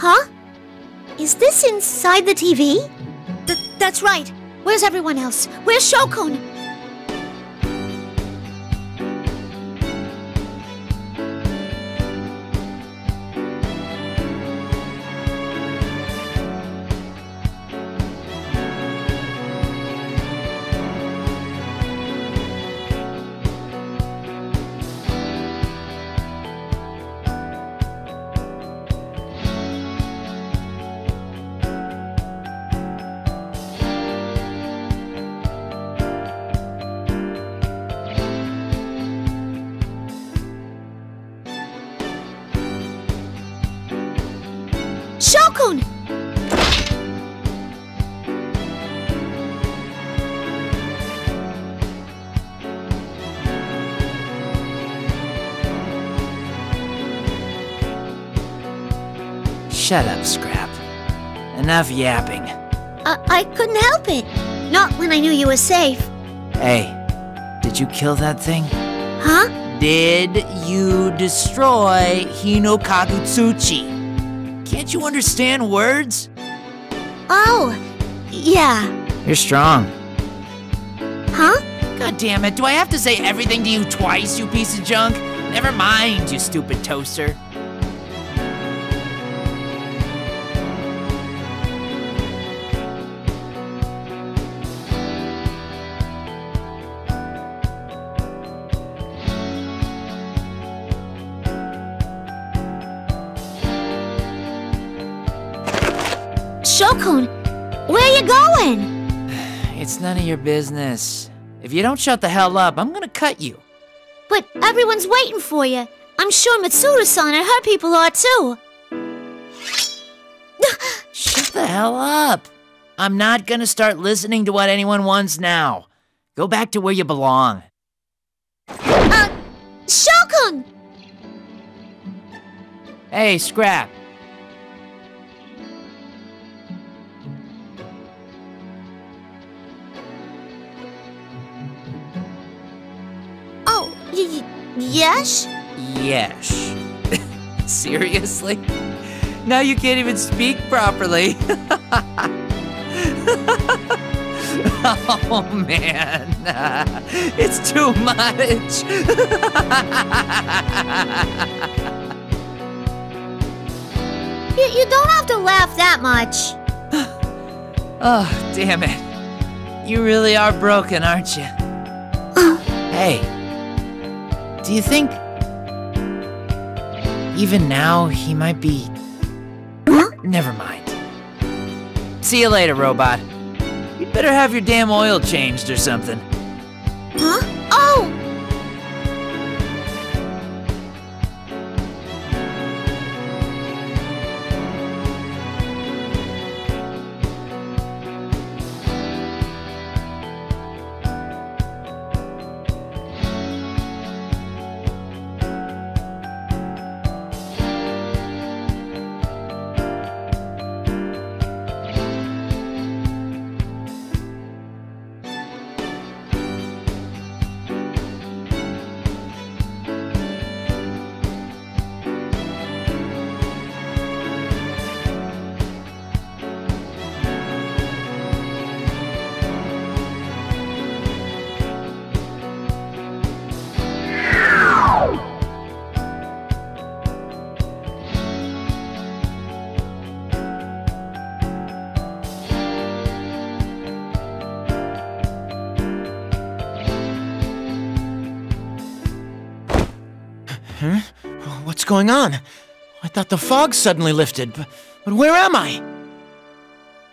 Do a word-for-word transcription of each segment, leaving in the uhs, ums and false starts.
Huh? Is this inside the T V? Th that's right. Where's everyone else? Where's Shokun? Shut up, Scrap. Enough yapping. Uh, I couldn't help it. Not when I knew you were safe. Hey, did you kill that thing? Huh? Did you destroy Hinokagutsuchi? Can't you understand words? Oh, yeah. You're strong. Huh? God damn it, do I have to say everything to you twice, you piece of junk? Never mind, you stupid toaster. Shokun, where are you going? It's none of your business. If you don't shut the hell up, I'm gonna cut you. But everyone's waiting for you. I'm sure Mitsuru-san and her people are too. Shut the hell up. I'm not gonna start listening to what anyone wants now. Go back to where you belong. Uh, Shokun! Hey, Scrap. Y yes? Yes. Seriously? Now you can't even speak properly. Oh, man. Uh, it's too much. you, you don't have to laugh that much. Oh, damn it. You really are broken, aren't you? Hey. Do you think even now he might be... Huh? Never mind. See you later, robot. You'd better have your damn oil changed or something. Huh? Oh! What's going on? I thought the fog suddenly lifted, but, but where am I?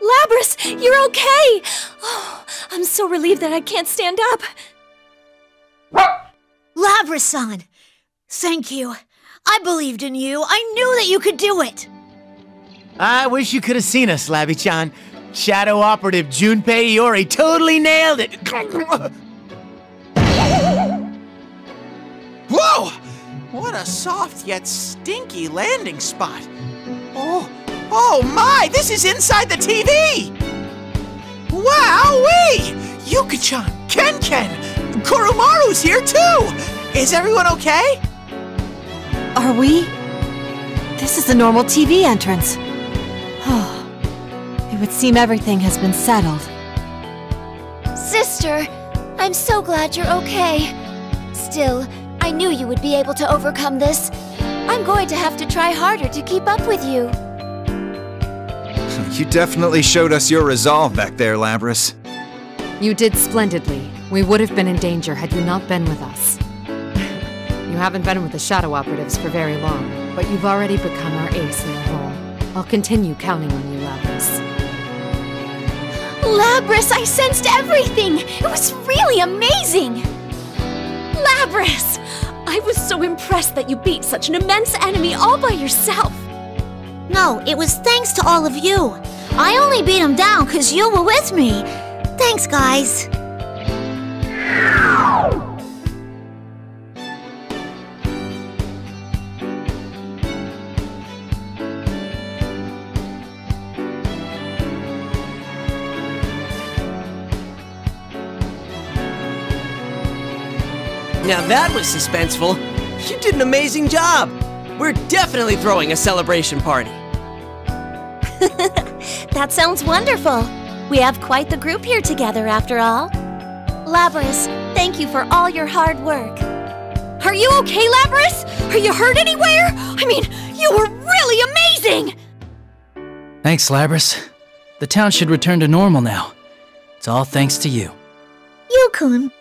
Labrys, you're okay! Oh, I'm so relieved that I can't stand up. Labrys-san, thank you. I believed in you. I knew that you could do it. I wish you could have seen us, Labby-chan. Shadow Operative Junpei Iori totally nailed it. Whoa! What a soft yet stinky landing spot. Oh, oh my, this is inside the T V! Wowee! Yuka-chan, Ken-Ken, Kurumaru's here too! Is everyone okay? Are we? This is the normal T V entrance. It would seem everything has been settled. Sister, I'm so glad you're okay. Still, I knew you would be able to overcome this. I'm going to have to try harder to keep up with you. You definitely showed us your resolve back there, Labrys. You did splendidly. We would have been in danger had you not been with us. You haven't been with the Shadow Operatives for very long, but you've already become our ace in the hole. I'll continue counting on you, Labrys. Labrys, I sensed everything! It was really amazing! Labrys! I was so impressed that you beat such an immense enemy all by yourself! No, it was thanks to all of you. I only beat him down because you were with me. Thanks, guys. Now that was suspenseful. You did an amazing job. We're definitely throwing a celebration party. That sounds wonderful. We have quite the group here together, after all. Labrys, thank you for all your hard work. Are you okay, Labrys? Are you hurt anywhere? I mean, you were really amazing! Thanks, Labrys. The town should return to normal now. It's all thanks to you. Yukun.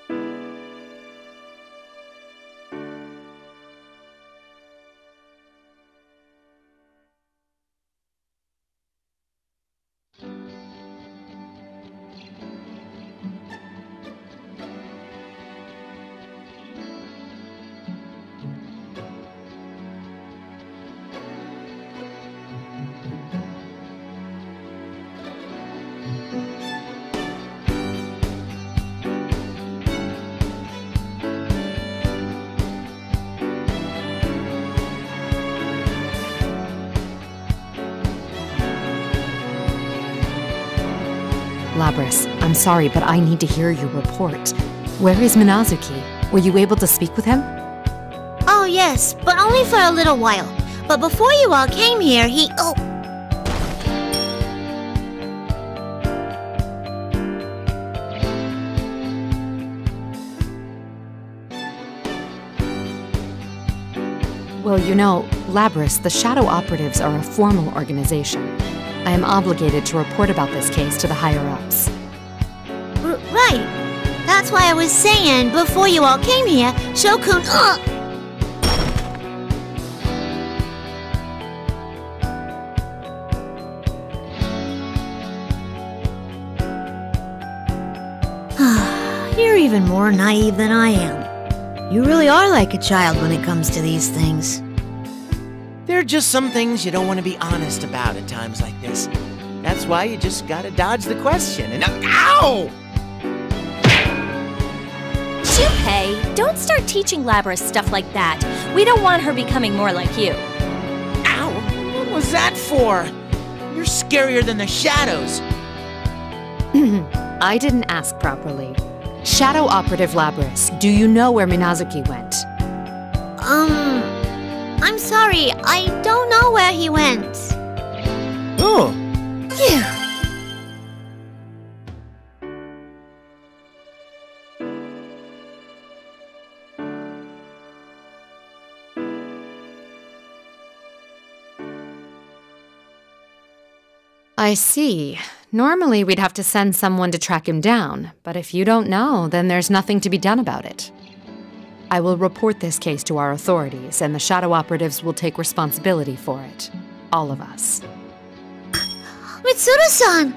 Labrys, I'm sorry, but I need to hear your report. Where is Minazuki? Were you able to speak with him? Oh yes, but only for a little while. But before you all came here, he... Oh. Well, you know, Labrys, the Shadow Operatives are a formal organization. I am obligated to report about this case to the higher-ups. Right. That's why I was saying, before you all came here, Shokun... Uh! You're even more naive than I am. You really are like a child when it comes to these things. There are just some things you don't want to be honest about at times like this. That's why you just gotta dodge the question and... Ow! Junpei, don't start teaching Labrys stuff like that. We don't want her becoming more like you. Ow! What was that for? You're scarier than the shadows. I didn't ask properly. Shadow Operative Labrys, do you know where Minazuki went? Um... I'm sorry, I don't know where he went. Oh. Yeah. I see. Normally we'd have to send someone to track him down, but if you don't know, then there's nothing to be done about it. I will report this case to our authorities, and the Shadow Operatives will take responsibility for it. All of us. Mitsuru-san!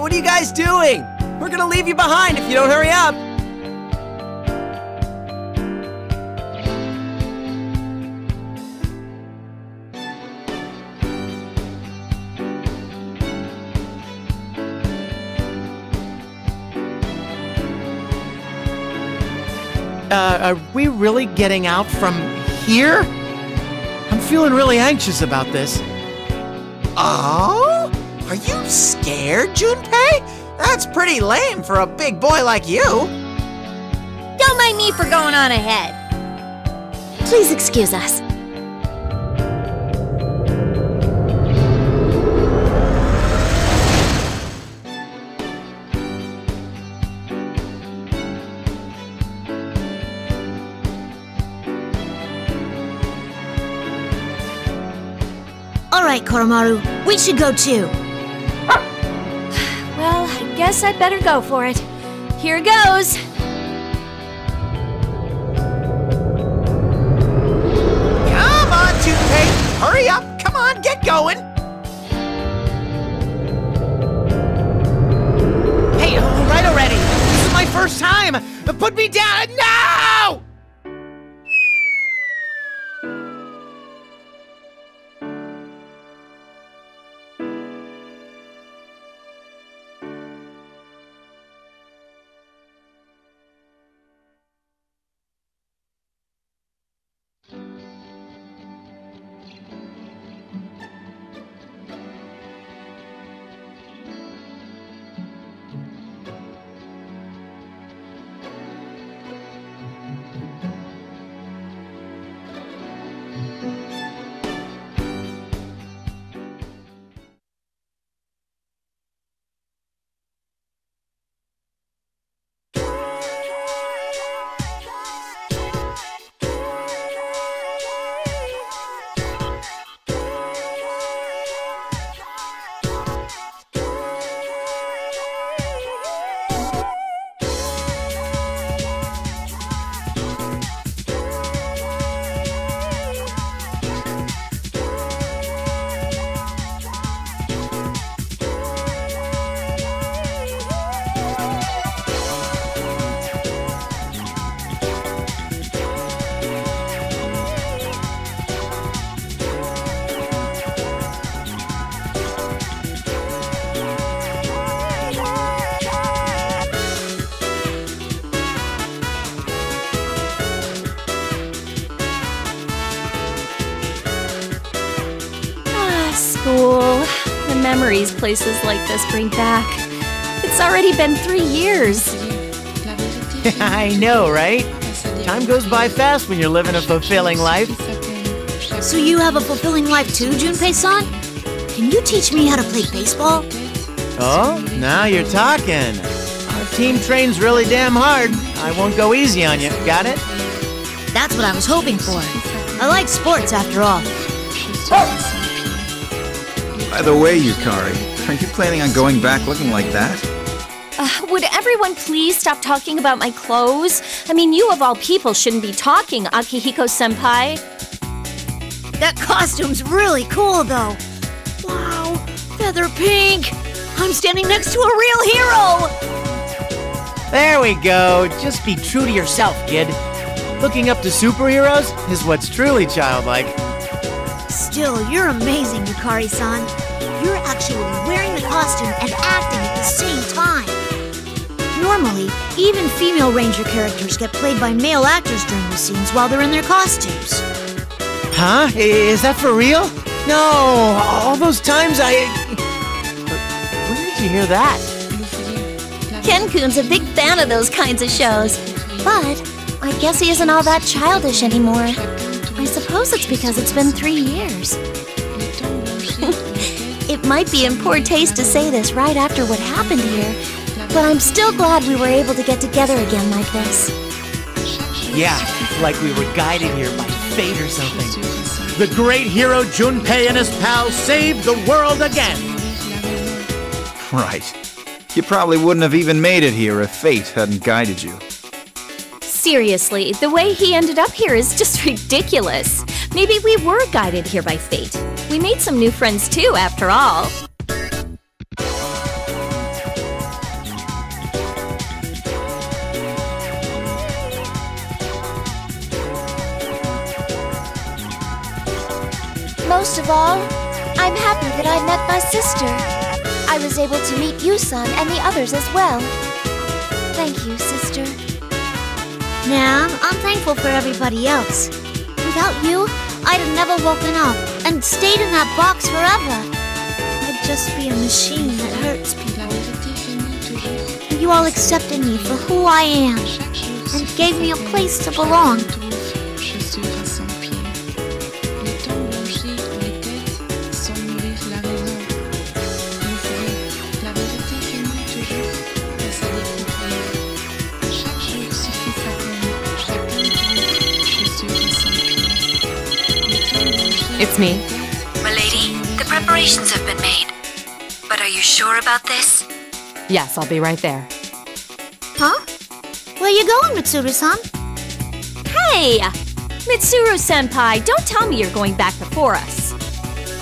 What are you guys doing? We're gonna leave you behind if you don't hurry up! Uh, are we really getting out from here? I'm feeling really anxious about this. Oh? Are you scared, Junpei? That's pretty lame for a big boy like you. Don't mind me for going on ahead. Please excuse us. Alright, Koromaru, we should go too. Well, I guess I'd better go for it. Here goes! Come on, Junpei! Hurry up! Come on, get going! Hey, alright already! This is my first time! Put me down! No! Places like this bring back. It's already been three years. I know, right? Time goes by fast when you're living a fulfilling life. So you have a fulfilling life too, Junpei-san? Can you teach me how to play baseball? Oh, now you're talking. Our team trains really damn hard. I won't go easy on you, got it? That's what I was hoping for. I like sports after all. Oh! By the way, Yukari, are you planning on going back looking like that? Uh, would everyone please stop talking about my clothes? I mean, you of all people shouldn't be talking, Akihiko-senpai. That costume's really cool, though. Wow, feather pink. I'm standing next to a real hero. There we go. Just be true to yourself, kid. Looking up to superheroes is what's truly childlike. Still, you're amazing, Yukari-san. You're actually wearing the costume and acting at the same time. Normally, even female ranger characters get played by male actors during the scenes while they're in their costumes. Huh? Is that for real? No, all those times I... Where did you hear that? Ken-kun's a big fan of those kinds of shows. But I guess he isn't all that childish anymore. I suppose it's because it's been three years. It might be in poor taste to say this right after what happened here, but I'm still glad we were able to get together again like this. Yeah, like we were guided here by fate or something. The great hero Junpei and his pals saved the world again! Right. You probably wouldn't have even made it here if fate hadn't guided you. Seriously, the way he ended up here is just ridiculous. Maybe we were guided here by fate. We made some new friends too, after all. Most of all, I'm happy that I met my sister. I was able to meet you, son, and the others as well. Thank you, sister. Nah, I'm thankful for everybody else. Without you, I'd have never woken up and stayed in that box forever. I'd just be a machine that hurts people. You all accepted me for who I am and gave me a place to belong. It's me. Milady, the preparations have been made. But are you sure about this? Yes, I'll be right there. Huh? Where you going, Mitsuru-san? Hey! Mitsuru-senpai, don't tell me you're going back before us.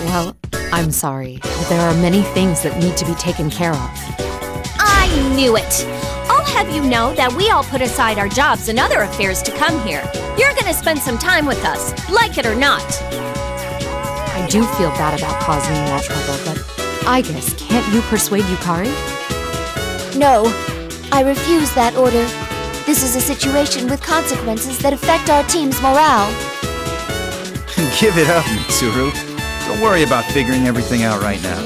Well, I'm sorry, but there are many things that need to be taken care of. I knew it! I'll have you know that we all put aside our jobs and other affairs to come here. You're gonna spend some time with us, like it or not. I do feel bad about causing you all trouble, but I guess, can't you persuade Yukari? No, I refuse that order. This is a situation with consequences that affect our team's morale. Give it up, Mitsuru. Don't worry about figuring everything out right now.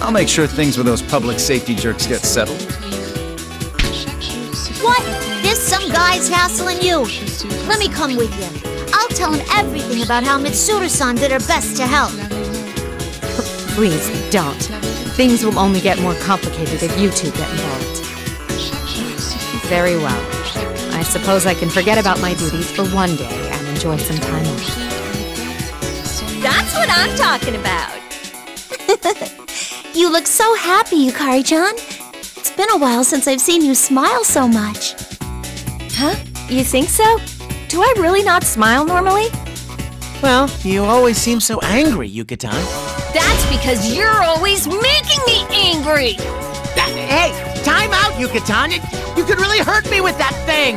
I'll make sure things with those public safety jerks get settled. What? This some guy's hassling you? Let me come with you. I'll tell him everything about how Mitsuru-san did her best to help. Please, don't. Things will only get more complicated if you two get involved. Very well. I suppose I can forget about my duties for one day and enjoy some time off. That's what I'm talking about! You look so happy, Yukari-chan. It's been a while since I've seen you smile so much. Huh? You think so? Do I really not smile normally? Well, you always seem so angry, Yuka-tan. That's because you're always making me angry! That, hey, time out, Yuka-tan! You could really hurt me with that thing!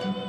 Thank you.